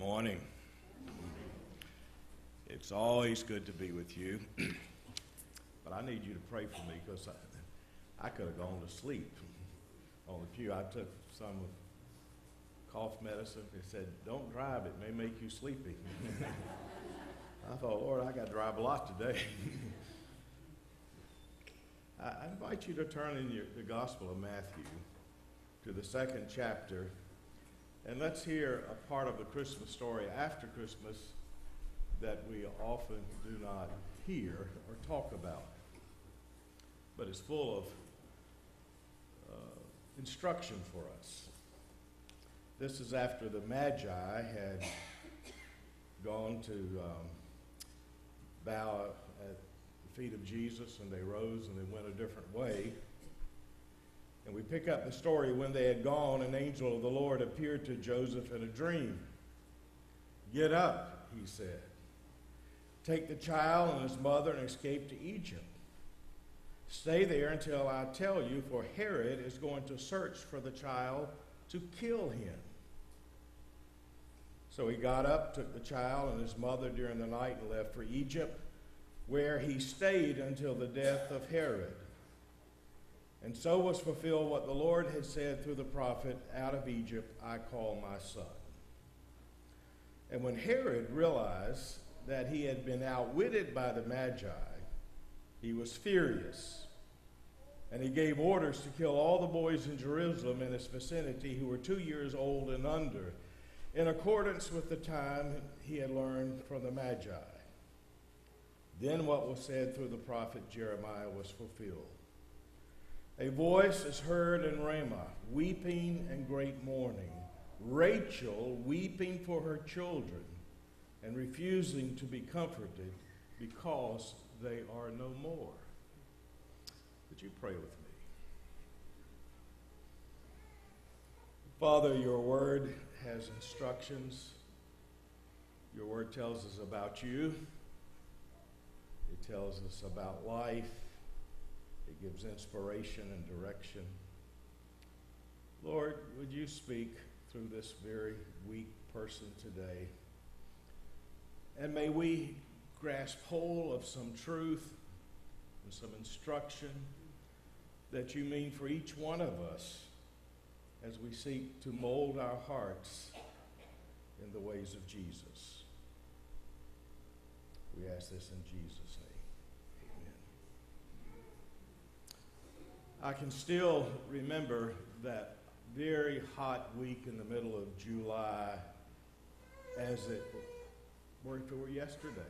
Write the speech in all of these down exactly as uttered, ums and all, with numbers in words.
morning. It's always good to be with you, but I need you to pray for me because I, I could have gone to sleep on the pew. I took some cough medicine. It said, don't drive. It may make you sleepy. I thought, Lord, I got to drive a lot today. I invite you to turn in your, the Gospel of Matthew to the second chapter, and let's hear a part of the Christmas story after Christmas that we often do not hear or talk about, but is full of uh, instruction for us. This is after the Magi had gone to um, bow at the feet of Jesus, and they rose and they went a different way. And we pick up the story when they had gone, an angel of the Lord appeared to Joseph in a dream. Get up, he said. Take the child and his mother and escape to Egypt. Stay there until I tell you, for Herod is going to search for the child to kill him. So he got up, took the child and his mother during the night and left for Egypt, where he stayed until the death of Herod. And so was fulfilled what the Lord had said through the prophet, out of Egypt I call my son. And when Herod realized that he had been outwitted by the Magi, he was furious. And he gave orders to kill all the boys in Jerusalem and its vicinity who were two years old and under, in accordance with the time he had learned from the Magi. Then what was said through the prophet Jeremiah was fulfilled. A voice is heard in Ramah, weeping and great mourning, Rachel weeping for her children and refusing to be comforted because they are no more. Would you pray with me? Father, your word has instructions. Your word tells us about you. It tells us about life. It gives inspiration and direction. Lord, would you speak through this very weak person today? And may we grasp hold of some truth and some instruction that you mean for each one of us as we seek to mold our hearts in the ways of Jesus. We ask this in Jesus' name. I can still remember that very hot week in the middle of July as it were if it were yesterday.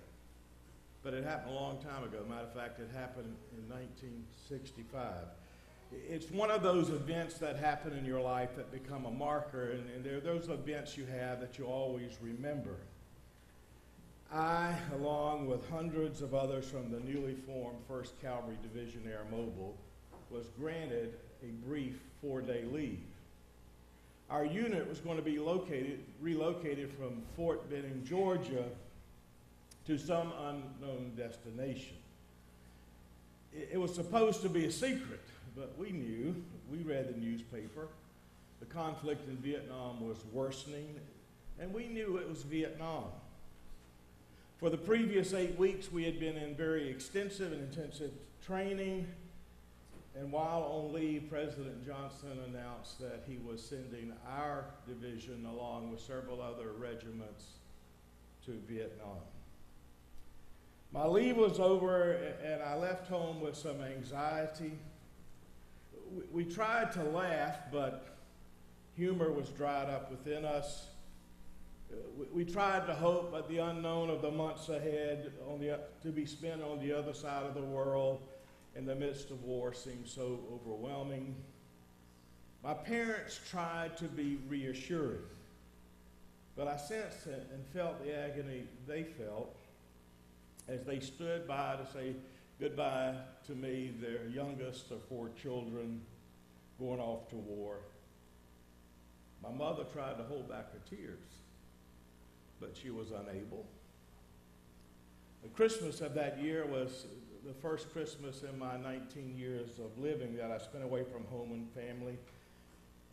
But it happened a long time ago. Matter of fact, it happened in nineteen sixty-five. It's one of those events that happen in your life that become a marker, and, and there are those events you have that you always remember. I, along with hundreds of others from the newly formed first Cavalry Division Air Mobile, was granted a brief four-day leave. Our unit was going to be located, relocated from Fort Benning, Georgia, to some unknown destination. It, it was supposed to be a secret, but we knew, we read the newspaper, the conflict in Vietnam was worsening, and we knew it was Vietnam. For the previous eight weeks, we had been in very extensive and intensive training. And while on leave, President Johnson announced that he was sending our division along with several other regiments to Vietnam. My leave was over, and I left home with some anxiety. We tried to laugh, but humor was dried up within us. We tried to hope, but the unknown of the months ahead on the, to be spent on the other side of the world in the midst of war seemed so overwhelming. My parents tried to be reassuring, but I sensed and felt the agony they felt as they stood by to say goodbye to me, their youngest of four children, going off to war. My mother tried to hold back her tears, but she was unable. The Christmas of that year was the first Christmas in my nineteen years of living that I spent away from home and family.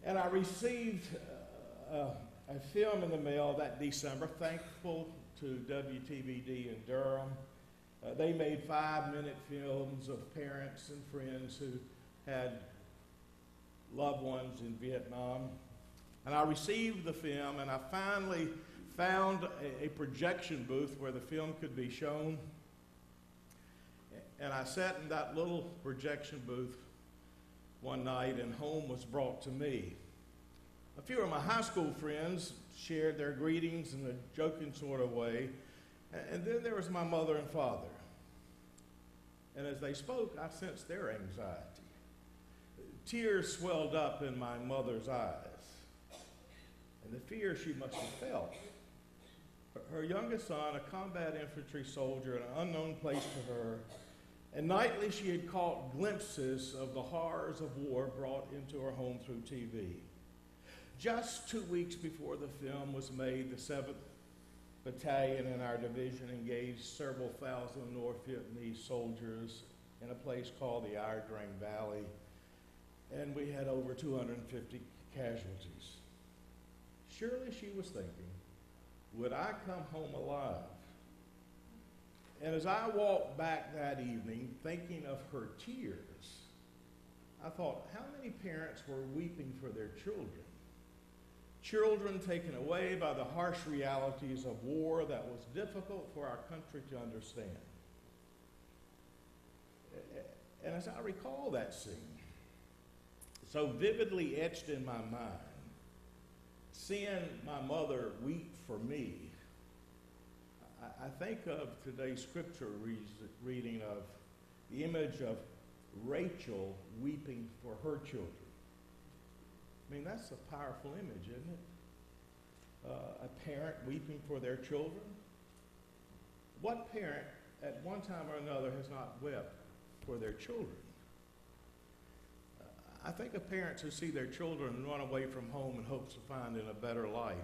And I received uh, and film in the mail that December, thankful to W T V D in Durham. Uh, they made five-minute films of parents and friends who had loved ones in Vietnam. And I received the film, and I finally found a, a projection booth where the film could be shown. And I sat in that little projection booth one night, and home was brought to me. A few of my high school friends shared their greetings in a joking sort of way. And then there was my mother and father. And as they spoke, I sensed their anxiety. Tears swelled up in my mother's eyes, and the fear she must have felt. Her youngest son, a combat infantry soldier in an unknown place to her, and nightly she had caught glimpses of the horrors of war brought into her home through T V. Just two weeks before the film was made, the seventh Battalion in our division engaged several thousand North Vietnamese soldiers in a place called the Iron Valley, and we had over two hundred fifty casualties. Surely she was thinking, would I come home alive? And as I walked back that evening, thinking of her tears, I thought, how many parents were weeping for their children? Children taken away by the harsh realities of war that was difficult for our country to understand. And as I recall that scene, so vividly etched in my mind, seeing my mother weep for me, I, I think of today's scripture re reading of the image of Rachel weeping for her children. I mean, that's a powerful image, isn't it? Uh, a parent weeping for their children. What parent at one time or another has not wept for their children? Uh, I think of parents who see their children run away from home in hopes of finding a better life.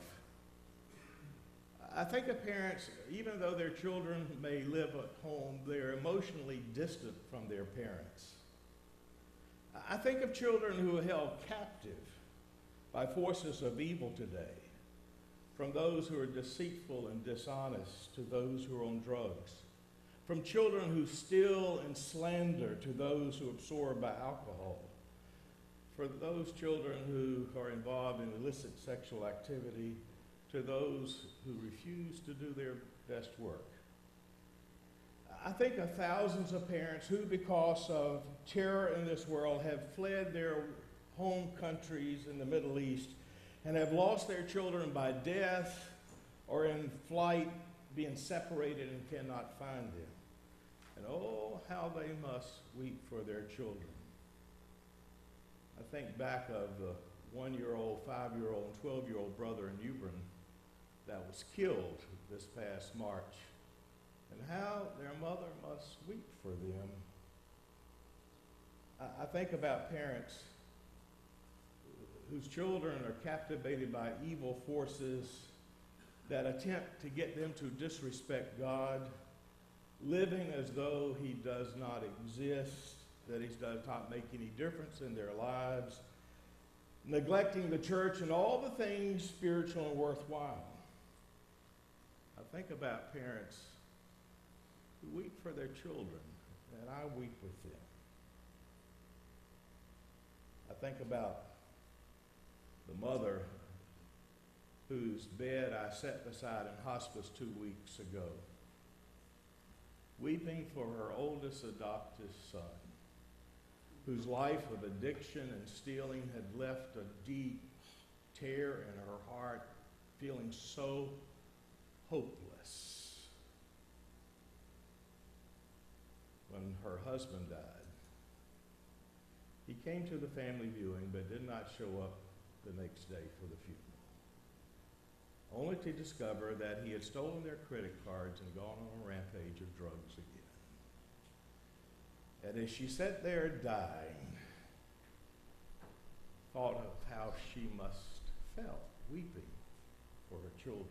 I think of parents, even though their children may live at home, they're emotionally distant from their parents. I think of children who are held captive by forces of evil today, from those who are deceitful and dishonest to those who are on drugs, from children who steal and slander to those who absorb by alcohol, for those children who are involved in illicit sexual activity to those who refuse to do their best work. I think of thousands of parents who, because of terror in this world, have fled their home countries in the Middle East and have lost their children by death or in flight, being separated and cannot find them. And oh, how they must weep for their children. I think back of the one-year-old, five-year-old, and twelve-year-old brother in Ubrin that was killed this past March, and how their mother must weep for them. I, I think about parents whose children are captivated by evil forces that attempt to get them to disrespect God, living as though He does not exist, that He does not make any difference in their lives, neglecting the church and all the things spiritual and worthwhile. I think about parents who weep for their children, and I weep with them. I think about the mother whose bed I sat beside in hospice two weeks ago, weeping for her oldest adopted son, whose life of addiction and stealing had left a deep tear in her heart, feeling so hopeless. When her husband died, he came to the family viewing but did not show up the next day for the funeral, only to discover that he had stolen their credit cards and gone on a rampage of drugs again. And as she sat there dying, thought of how she must have felt weeping for her children.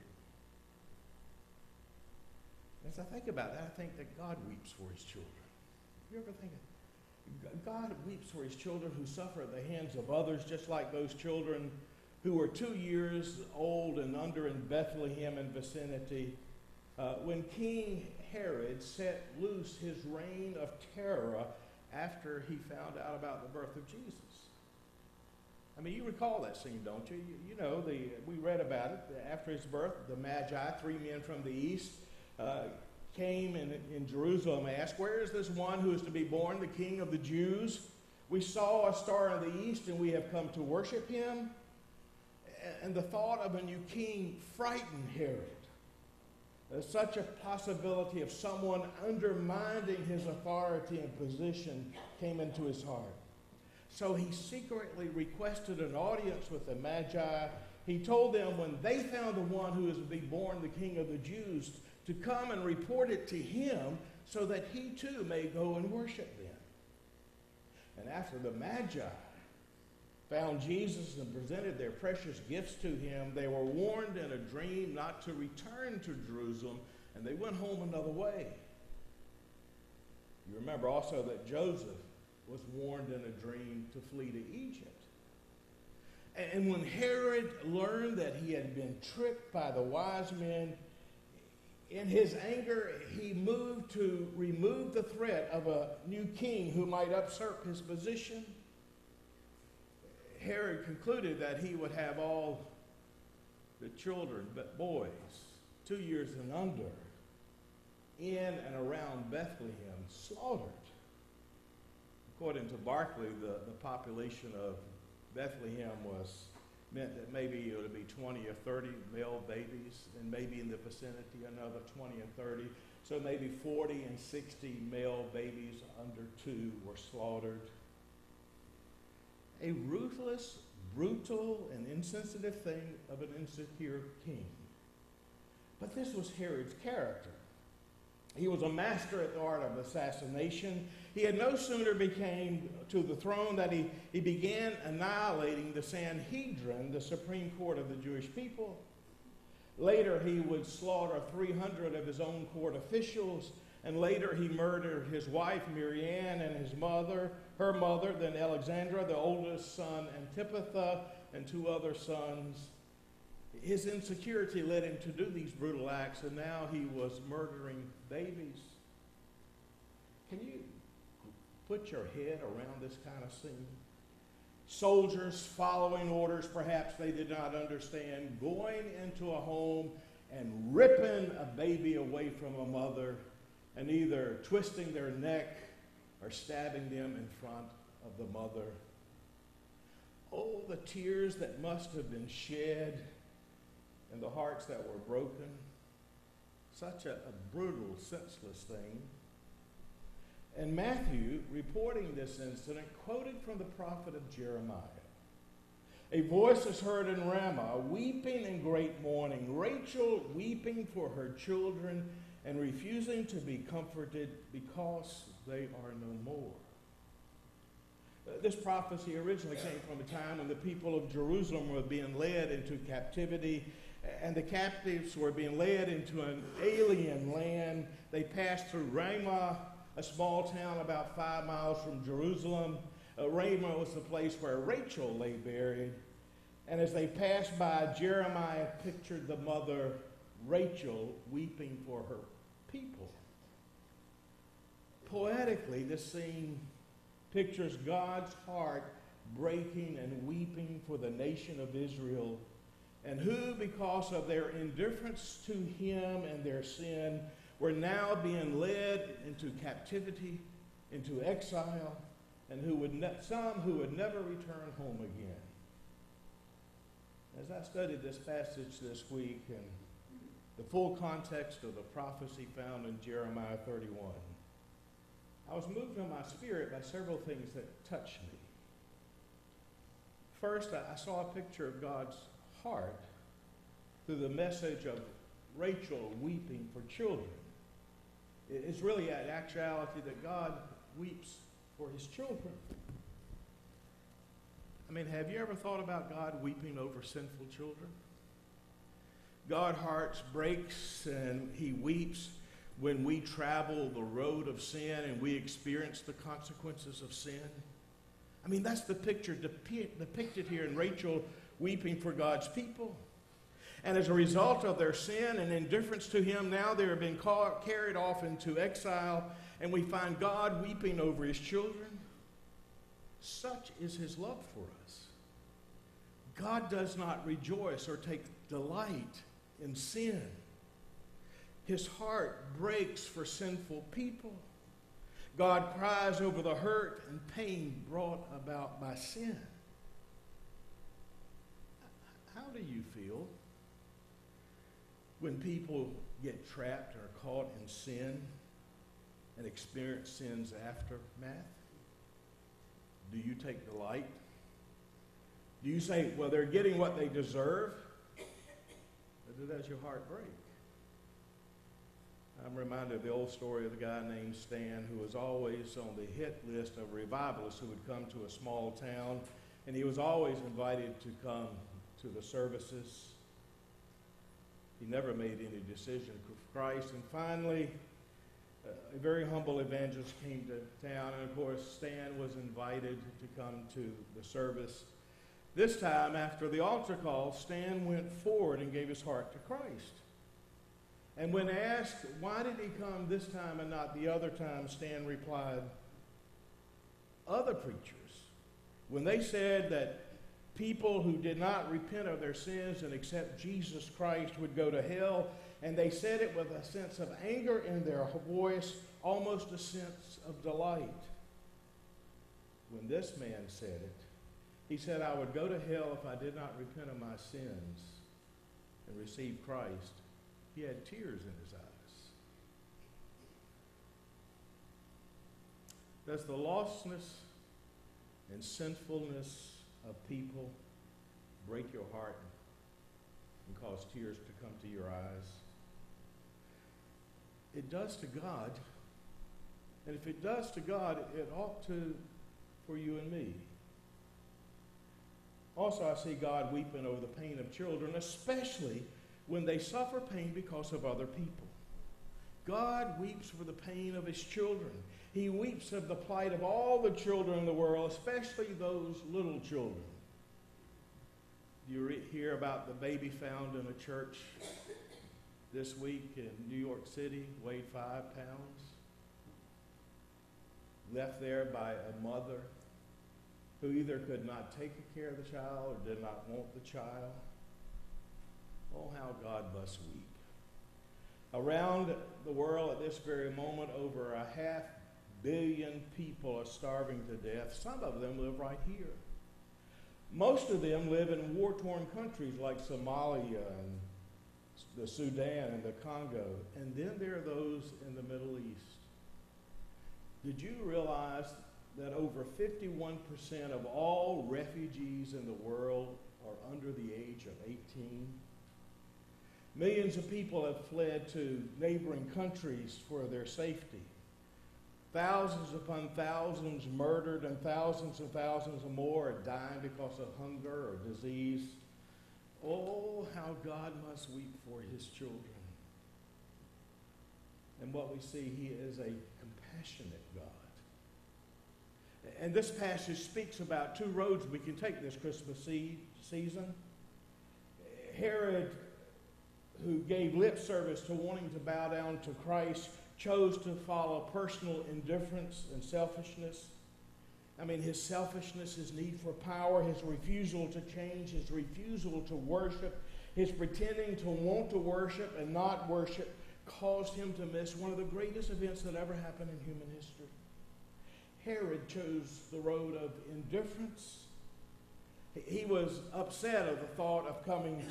As I think about that, I think that God weeps for His children. You ever think of God weeps for His children who suffer at the hands of others, just like those children who were two years old and under in Bethlehem and vicinity, uh, when King Herod set loose his reign of terror after he found out about the birth of Jesus. I mean, you recall that scene, don't you? You, you know, the, we read about it. After his birth, the Magi, three men from the east, uh, came in, in Jerusalem and asked, "Where is this one who is to be born, the King of the Jews? We saw a star in the east, and we have come to worship him." And the thought of a new king frightened Herod. There's such a possibility of someone undermining his authority and position came into his heart. So he secretly requested an audience with the Magi. He told them when they found the one who is to be born, the King of the Jews, to come and report it to him so that he too may go and worship them. And after the Magi found Jesus and presented their precious gifts to him, they were warned in a dream not to return to Jerusalem, and they went home another way. You remember also that Joseph was warned in a dream to flee to Egypt. And when Herod learned that he had been tricked by the wise men, in his anger, he moved to remove the threat of a new king who might usurp his position. Herod concluded that he would have all the children but boys, two years and under, in and around Bethlehem, slaughtered. According to Barclay, the, the population of Bethlehem was meant that maybe it would be twenty or thirty male babies, and maybe in the vicinity another twenty and thirty. So maybe forty and sixty male babies under two were slaughtered. A ruthless, brutal, and insensitive thing of an insecure king. But this was Herod's character. He was a master at the art of assassination. He had no sooner became to the throne that he, he began annihilating the Sanhedrin, the Supreme Court of the Jewish people. Later, he would slaughter three hundred of his own court officials, and later he murdered his wife, Marianne, and his mother, her mother, then Alexandra, the oldest son, Antipater, and two other sons. His insecurity led him to do these brutal acts, and now he was murdering babies. Can you put your head around this kind of scene? Soldiers following orders, perhaps they did not understand, going into a home and ripping a baby away from a mother and either twisting their neck or stabbing them in front of the mother. Oh, the tears that must have been shed and the hearts that were broken. Such a, a brutal, senseless thing. And Matthew, reporting this incident, quoted from the prophet of Jeremiah. "A voice is heard in Ramah, weeping in great mourning, Rachel weeping for her children and refusing to be comforted because they are no more." This prophecy originally came from a time when the people of Jerusalem were being led into captivity, and the captives were being led into an alien land. They passed through Ramah, a small town about five miles from Jerusalem. Uh, Ramah was the place where Rachel lay buried. And as they passed by, Jeremiah pictured the mother, Rachel, weeping for her people. Poetically, this scene pictures God's heart breaking and weeping for the nation of Israel, and who, because of their indifference to him and their sin, were now being led into captivity, into exile, and who would ne- some who would never return home again. As I studied this passage this week and the full context of the prophecy found in Jeremiah thirty-one, I was moved in my spirit by several things that touched me. First, I saw a picture of God's heart through the message of Rachel weeping for children. It's really an actuality that God weeps for his children. I mean, have you ever thought about God weeping over sinful children? God's heart breaks and he weeps when we travel the road of sin and we experience the consequences of sin. I mean, that's the picture depi- depicted here in Rachel weeping for God's people. And as a result of their sin and indifference to him, now they have been caught, carried off into exile, and we find God weeping over his children. Such is his love for us. God does not rejoice or take delight in sin. His heart breaks for sinful people. God cries over the hurt and pain brought about by sin. How do you feel when people get trapped or caught in sin and experience sin's aftermath? Do you take delight? Do you say, well, they're getting what they deserve? Or does your heart break? I'm reminded of the old story of a guy named Stan who was always on the hit list of revivalists who would come to a small town, and he was always invited to come to the services. He never made any decision for Christ, and finally, a very humble evangelist came to town, and of course, Stan was invited to come to the service. This time, after the altar call, Stan went forward and gave his heart to Christ. And when asked, why did he come this time and not the other time, Stan replied, other preachers, when they said that people who did not repent of their sins and accept Jesus Christ would go to hell, and they said it with a sense of anger in their voice, almost a sense of delight. When this man said it, he said, I would go to hell if I did not repent of my sins and receive Christ. He had tears in his eyes. Does the lostness and sinfulness of people break your heart and cause tears to come to your eyes? It does to God. And if it does to God, it ought to for you and me. Also, I see God weeping over the pain of children, especially when they suffer pain because of other people. God weeps for the pain of his children. He weeps of the plight of all the children in the world, especially those little children. You hear about the baby found in a church this week in New York City, weighed five pounds, left there by a mother who either could not take care of the child or did not want the child. Oh, how God must weep. Around the world at this very moment, over a half billion people are starving to death. Some of them live right here. Most of them live in war-torn countries like Somalia and the Sudan and the Congo. And then there are those in the Middle East. Did you realize that over fifty-one percent of all refugees in the world are under the age of eighteen. Millions of people have fled to neighboring countries for their safety. Thousands upon thousands murdered, and thousands and thousands more are dying because of hunger or disease. Oh, how God must weep for his children. And what we see, he is a compassionate God. And this passage speaks about two roads we can take this Christmas season. Herod, who gave lip service to wanting to bow down to Christ, chose to follow personal indifference and selfishness. I mean, his selfishness, his need for power, his refusal to change, his refusal to worship, his pretending to want to worship and not worship caused him to miss one of the greatest events that ever happened in human history. Herod chose the road of indifference. He was upset of the thought of coming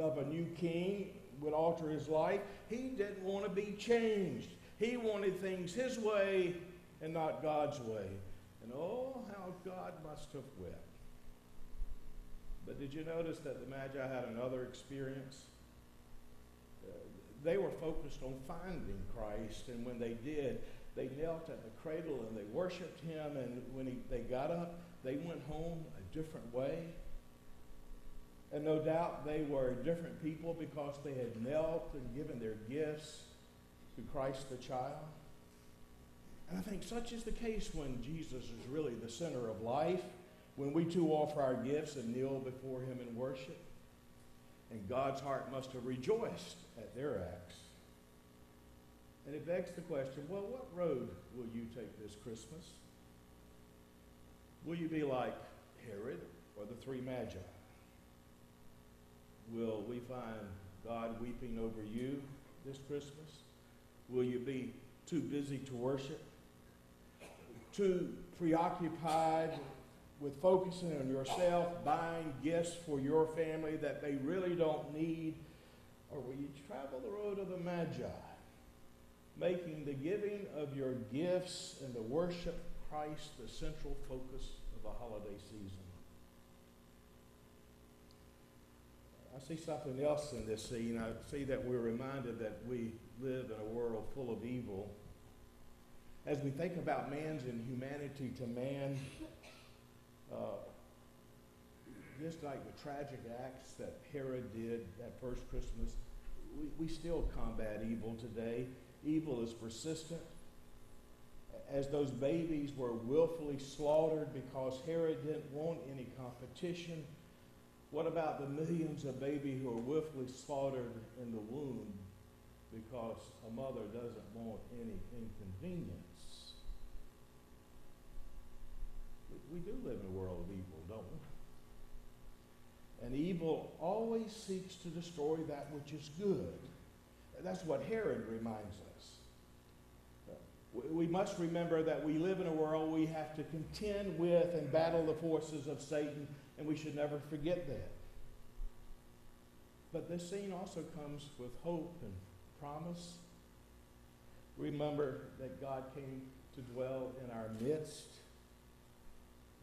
uh, of a new king would alter his life. He didn't want to be changed. He wanted things his way and not God's way. And oh, how God must have wept. But did you notice that the Magi had another experience? Uh, they were focused on finding Christ, and when they did, they knelt at the cradle and they worshiped him, and when he, they got up, they went home a different way. And no doubt they were different people because they had knelt and given their gifts to Christ the child. And I think such is the case when Jesus is really the center of life, When we too offer our gifts and kneel before him in worship, and God's heart must have rejoiced at their acts. And it begs the question, well, what road will you take this Christmas? Will you be like Herod or the three magi? Will we find God weeping over you this Christmas? Will you be too busy to worship? Too preoccupied with focusing on yourself, buying gifts for your family that they really don't need? Or will you travel the road of the Magi, making the giving of your gifts and the worship of Christ the central focus of the holiday season? I see something else in this scene. I see that we're reminded that we live in a world full of evil. As we think about man's inhumanity to man, uh, just like the tragic acts that Herod did that first Christmas, we, we still combat evil today. Evil is persistent. As those babies were willfully slaughtered because Herod didn't want any competition, what about the millions of babies who are willfully slaughtered in the womb because a mother doesn't want any inconvenience? We, we do live in a world of evil, don't we? And evil always seeks to destroy that which is good. That's what Herod reminds us. We must remember that we live in a world we have to contend with and battle the forces of Satan, and we should never forget that. But this scene also comes with hope and promise. Remember that God came to dwell in our midst.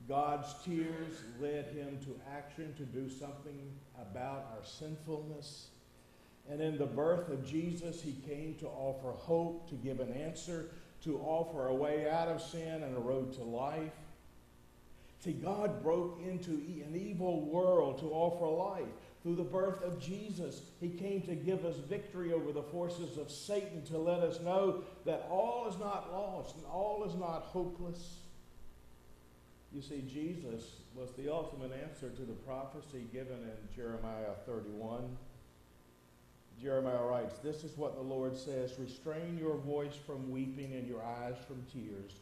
God's tears led him to action to do something about our sinfulness. And in the birth of Jesus, he came to offer hope, to give an answer, to offer a way out of sin and a road to life. See, God broke into an evil world to offer life. Through the birth of Jesus, he came to give us victory over the forces of Satan, to let us know that all is not lost and all is not hopeless. You see, Jesus was the ultimate answer to the prophecy given in Jeremiah thirty-one. Jeremiah writes, "This is what the Lord says, restrain your voice from weeping and your eyes from tears,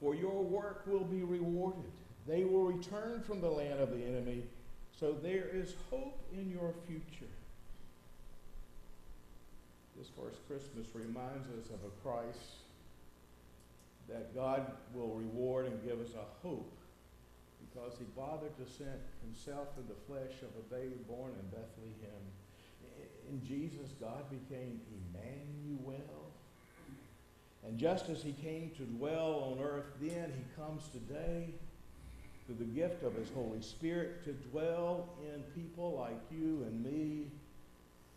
for your work will be rewarded. They will return from the land of the enemy, so there is hope in your future." This first Christmas reminds us of a Christ that God will reward and give us a hope, because he bothered to send himself in the flesh of a baby born in Bethlehem. In Jesus, God became Emmanuel. And just as he came to dwell on earth then, he comes today through the gift of his Holy Spirit to dwell in people like you and me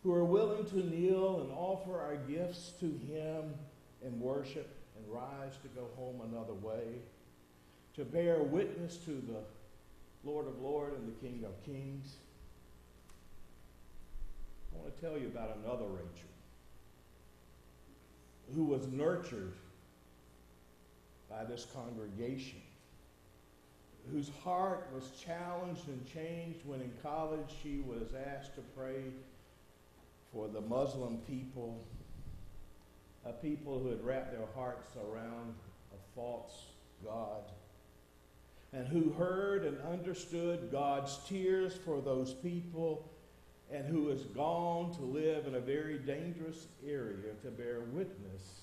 who are willing to kneel and offer our gifts to him in worship and rise to go home another way, to bear witness to the Lord of Lords and the King of Kings. I want to tell you about another Rachel who was nurtured by this congregation, whose heart was challenged and changed when in college she was asked to pray for the Muslim people, a people who had wrapped their hearts around a false god, and who heard and understood God's tears for those people, and who has gone to live in a very dangerous area to bear witness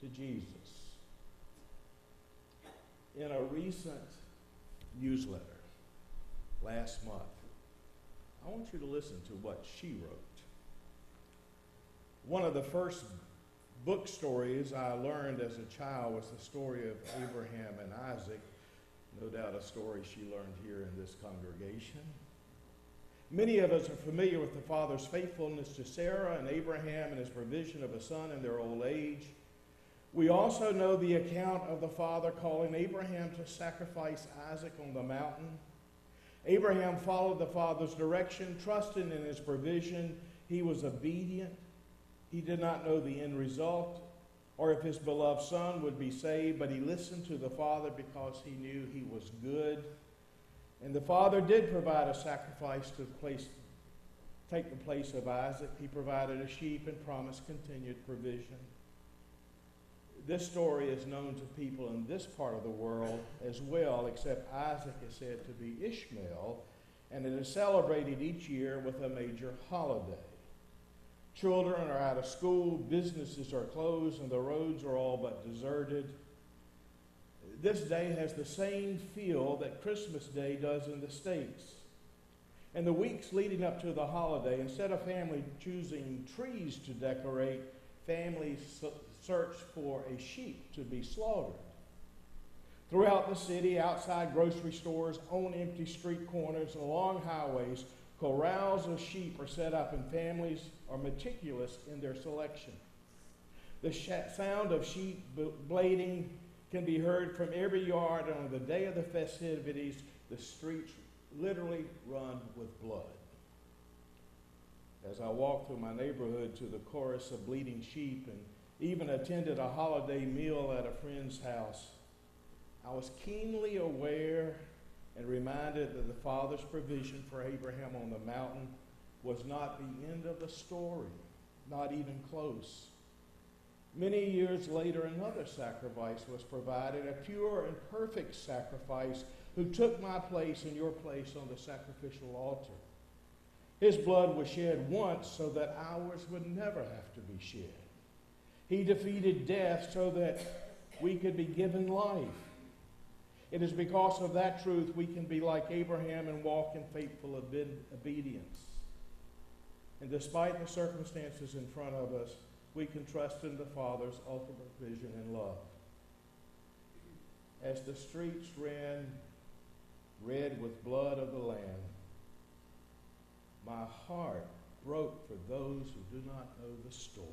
to Jesus. In a recent newsletter last month, I want you to listen to what she wrote. One of the first book stories I learned as a child was the story of Abraham and Isaac, no doubt a story she learned here in this congregation. Many of us are familiar with the father's faithfulness to Sarah and Abraham and his provision of a son in their old age. We also know the account of the father calling Abraham to sacrifice Isaac on the mountain. Abraham followed the father's direction, trusting in his provision. He was obedient. He did not know the end result or if his beloved son would be saved, but he listened to the father because he knew he was good. And the Father did provide a sacrifice to place, take the place of Isaac. He provided a sheep and promised continued provision. This story is known to people in this part of the world as well, except Isaac is said to be Ishmael, and it is celebrated each year with a major holiday. Children are out of school, businesses are closed, and the roads are all but deserted. This day has the same feel that Christmas Day does in the States. In the weeks leading up to the holiday, instead of family choosing trees to decorate, families search for a sheep to be slaughtered. Throughout the city, outside grocery stores, on empty street corners, and along highways, corrals of sheep are set up, and families are meticulous in their selection. The sh- sound of sheep blading can be heard from every yard, and on the day of the festivities, the streets literally run with blood. As I walked through my neighborhood to the chorus of bleating sheep and even attended a holiday meal at a friend's house, I was keenly aware and reminded that the Father's provision for Abraham on the mountain was not the end of the story, not even close. Many years later, another sacrifice was provided, a pure and perfect sacrifice, who took my place and your place on the sacrificial altar. His blood was shed once so that ours would never have to be shed. He defeated death so that we could be given life. It is because of that truth we can be like Abraham and walk in faithful obedience. And despite the circumstances in front of us, we can trust in the Father's ultimate vision and love. As the streets ran red with blood of the Lamb, my heart broke for those who do not know the story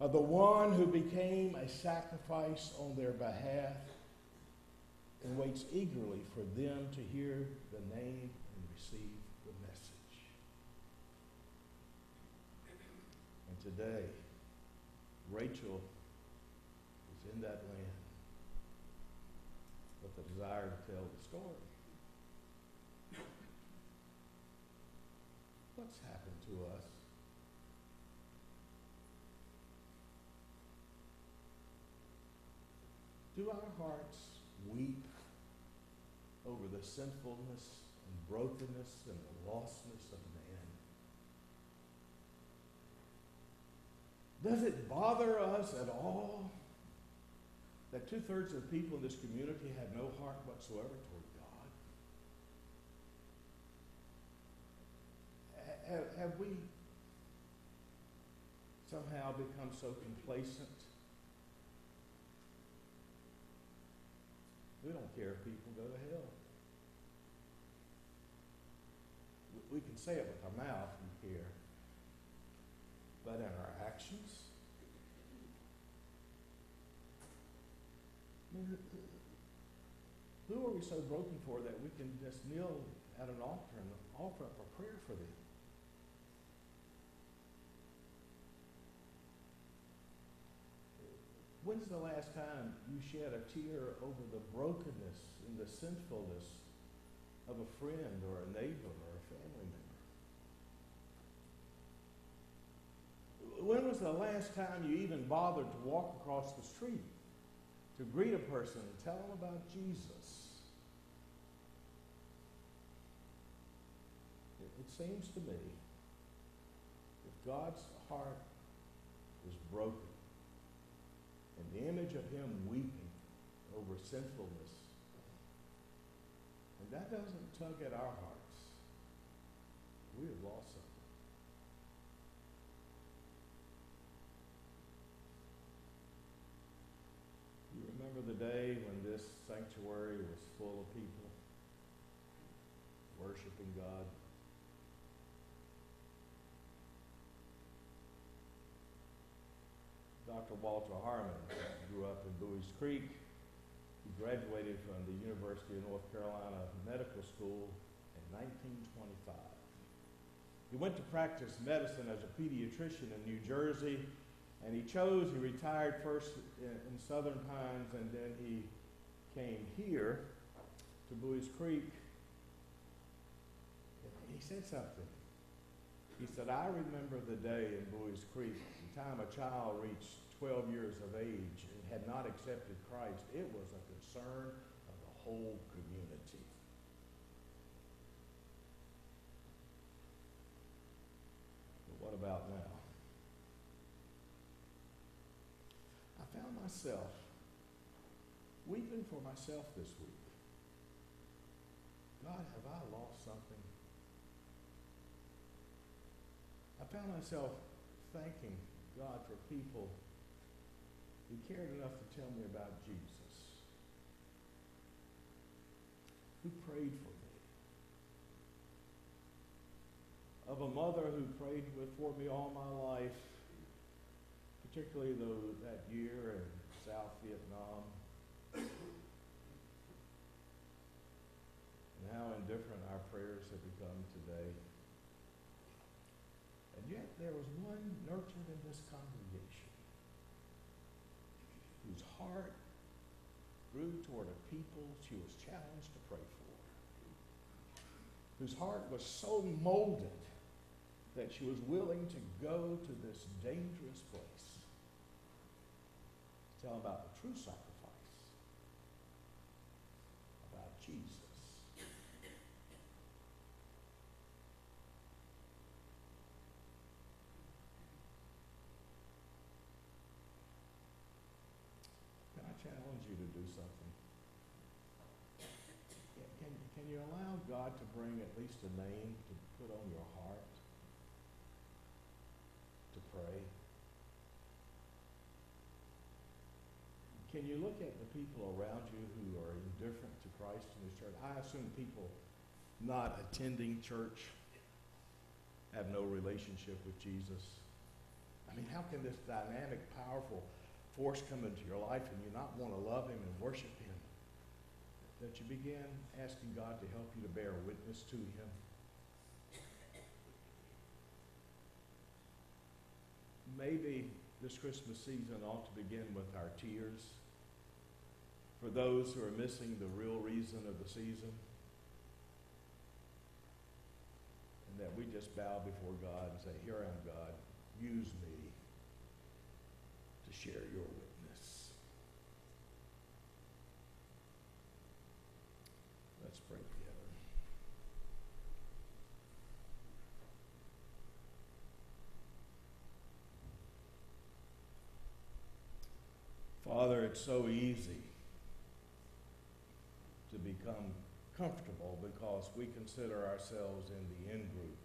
of the one who became a sacrifice on their behalf and waits eagerly for them to hear the name and receive the message. And today, Rachel is in that land with the desire to tell the story. What's happened to us? Do our hearts weep over the sinfulness and brokenness and the lostness of man? Does it bother us at all that two-thirds of the people in this community have no heart whatsoever toward God? Have, have we somehow become so complacent? We don't care if people go to hell. We can say it with our mouth and care, but in our actions, I mean, who are we so broken for that we can just kneel at an altar and offer up a prayer for them? When's the last time you shed a tear over the brokenness and the sinfulness of a friend or a neighbor or a family member? When was the last time you even bothered to walk across the street to greet a person and tell them about Jesus? It, it seems to me that God's heart is broken, and the image of him weeping over sinfulness, and that doesn't tug at our hearts, we have lost something. You remember the day when this sanctuary was full of people worshiping God? Doctor Walter Harmon grew up in Bowie's Creek. He graduated from the University of North Carolina Medical School in nineteen twenty-five. He went to practice medicine as a pediatrician in New Jersey, and he chose, he retired first in, in Southern Pines, and then he came here to Bowie's Creek said something. He said, I remember the day in Bowie's Creek, the time a child reached twelve years of age and had not accepted Christ. It was a concern of the whole community. But what about now? I found myself weeping for myself this week. God, have I lost something? I found myself thanking God for people who cared enough to tell me about Jesus, who prayed for me, of a mother who prayed for me all my life, particularly though that year in South Vietnam, and how indifferent our prayers have become today. And yet there was one nurtured in this congregation whose heart grew toward a people she was challenged to pray for, whose heart was so molded that she was willing to go to this dangerous place to tell about the true sacrifice, about Jesus. Challenge you to do something. Can, can you allow God to bring at least a name to put on your heart to pray? Can you look at the people around you who are indifferent to Christ in this church? I assume people not attending church have no relationship with Jesus. I mean, how can this dynamic, powerful force come into your life and you not want to love him and worship him, that you begin asking God to help you to bear witness to him? Maybe this Christmas season ought to begin with our tears for those who are missing the real reason of the season, and that we just bow before God and say, here I am, God, use me. Share your witness. Let's pray together. Father, it's so easy to become comfortable because we consider ourselves in the in-group.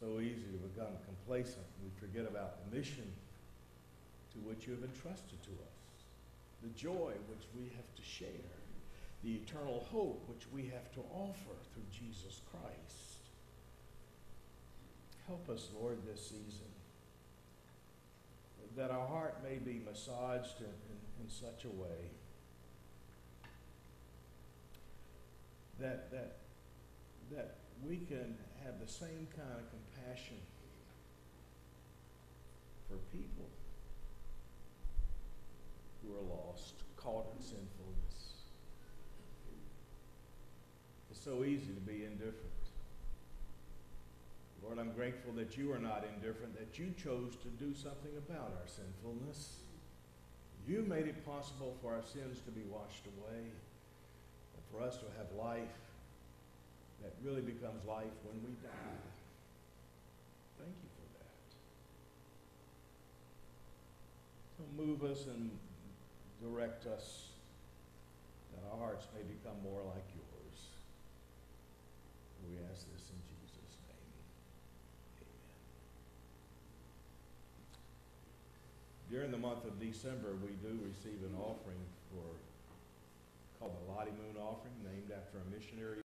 So easy to become complacent. We forget about the mission to which you have entrusted to us, the joy which we have to share, the eternal hope which we have to offer through Jesus Christ. Help us, Lord, this season, that our heart may be massaged in, in, in such a way that, that, that we can have the same kind of compassion for people who are lost, caught in sinfulness. It's so easy to be indifferent. Lord, I'm grateful that you are not indifferent, that you chose to do something about our sinfulness. You made it possible for our sins to be washed away, and for us to have life that really becomes life when we die. Thank you for that. So move us and direct us that our hearts may become more like yours. We ask this in Jesus' name. Amen. During the month of December, we do receive an offering for, called the Lottie Moon offering, named after a missionary.